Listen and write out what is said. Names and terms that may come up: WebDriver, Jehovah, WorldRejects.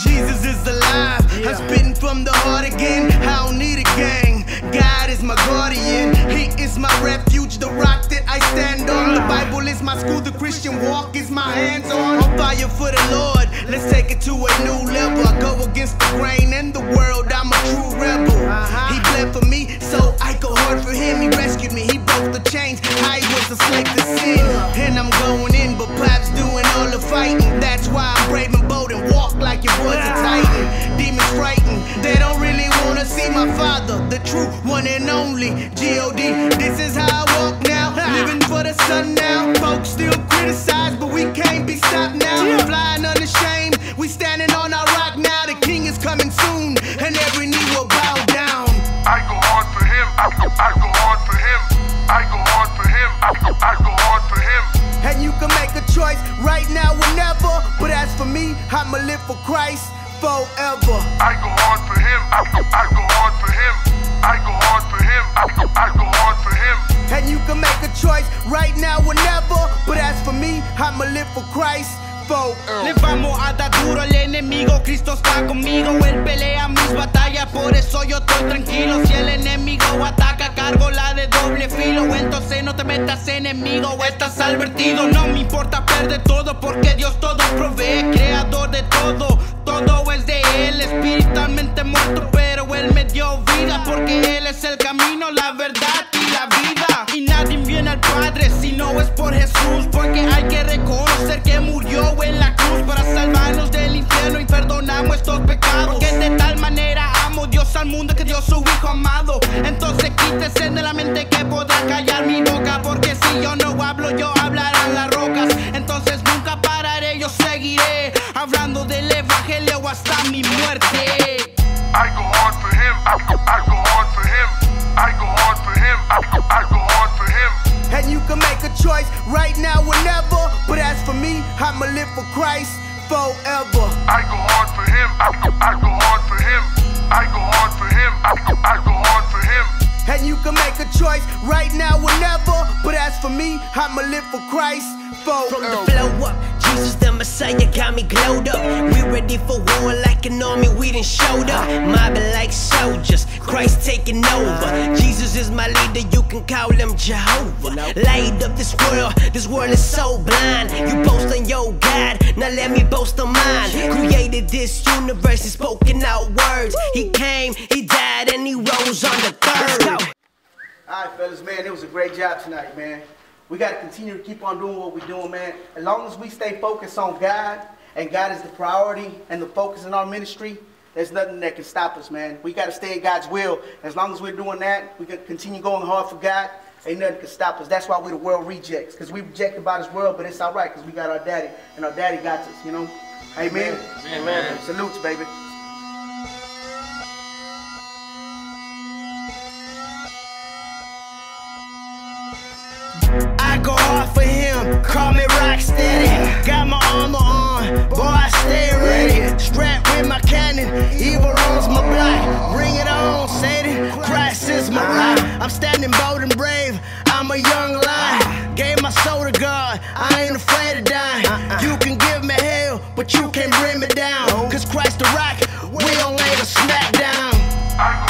Jesus is alive. I'm spitting from the heart again. I don't need a gang. God is my guardian. He is my refuge, the rock that I stand on. The Bible is my school, the Christian walk is my hands on. On fire for the Lord, let's take it to a new level. I go against the grain and the world, I'm a true rebel. He bled for me, so I go hard for him. He rescued me, he broke the chains. I was a slave to sin, and I'm going in, but Pop's doing all the fighting. That's why I'm brave and bold and walk like your boy's a titan. Demons frightened, they don't really wanna see my father, the true one and only G.O.D. This is how I walk now, living for the sun now. Folks still criticize, but we can't be stopped now. We're flying unashamed, we standing on our rock now. The king is coming soon, and every knee will bow down. I go hard for him, I go hard for him, I go hard for him, I go hard for him. And you can make a choice right now or never, but as for me, I'ma live for Christ forever. I go hard for him, I go hard for him, I go hard for him, I go hard for him. And you can make a choice right now or never, but as for me, I'ma live for Christ forever. Le vamos a dar duro al enemigo, Cristo está conmigo. Él pelea mis batallas, por eso yo estoy tranquilo. Si el enemigo ataca, cargo la de doble filo. Entonces no te metas enemigo, estás advertido. No me importa perder todo, porque Dios todo provee. Creador de todo, todo es de Él. Espiritualmente muerto, pero Él me dio vida, porque Él es el camino, la verdad y la vida. Y nadie viene al Padre si no es por Jesús, porque hay que reconocer que murió en la cruz para salvarnos del infierno y perdonar nuestros pecados. Porque de tal manera amó Dios al mundo que dio su Hijo amado. Entonces quítese de la mente que podrá callar mi boca, porque si yo no hablo, yo hablarán las rocas. Entonces nunca pararé, yo seguiré hablando del Evangelio hasta mi muerte. I go hard for him, I go hard for him, I go hard for him, I go hard for him. And you can make a choice right now or never, but as for me, I'ma live for Christ forever. I go hard for him, I go hard for him, I go hard for him, I go hard for him. And you can make a choice right now or never, but as for me, I'ma live for Christ forever. From the flow up, Jesus the Messiah got me glowed up. We ready for war like an army, we done showed up. Mobbing like soldiers, Christ taking over. Jesus is my leader, you can call him Jehovah. Light up this world is so blind. You boast on your God, now let me boast on mine. Created this universe, he's spoken out words. He came, he died, and he rose on the third. Alright fellas, man, it was a great job tonight, man. We got to continue to keep on doing what we're doing, man. As long as we stay focused on God, and God is the priority and the focus in our ministry, there's nothing that can stop us, man. We got to stay in God's will. As long as we're doing that, we can continue going hard for God, ain't nothing can stop us. That's why we're the world rejects, because we reject about this world, but it's all right, because we got our daddy, and our daddy got us, you know? Amen? Amen. Amen. Salutes, baby. Go hard for him, call me Rocksteady. Got my armor on, boy I stay ready. Strapped with my cannon, evil runs my block. Bring it on, Satan, Christ is my rock. I'm standing bold and brave, I'm a young lion. Gave my soul to God, I ain't afraid of dying. You can give me hell, but you can't bring me down, cause Christ the rock, we don't lay the smack down.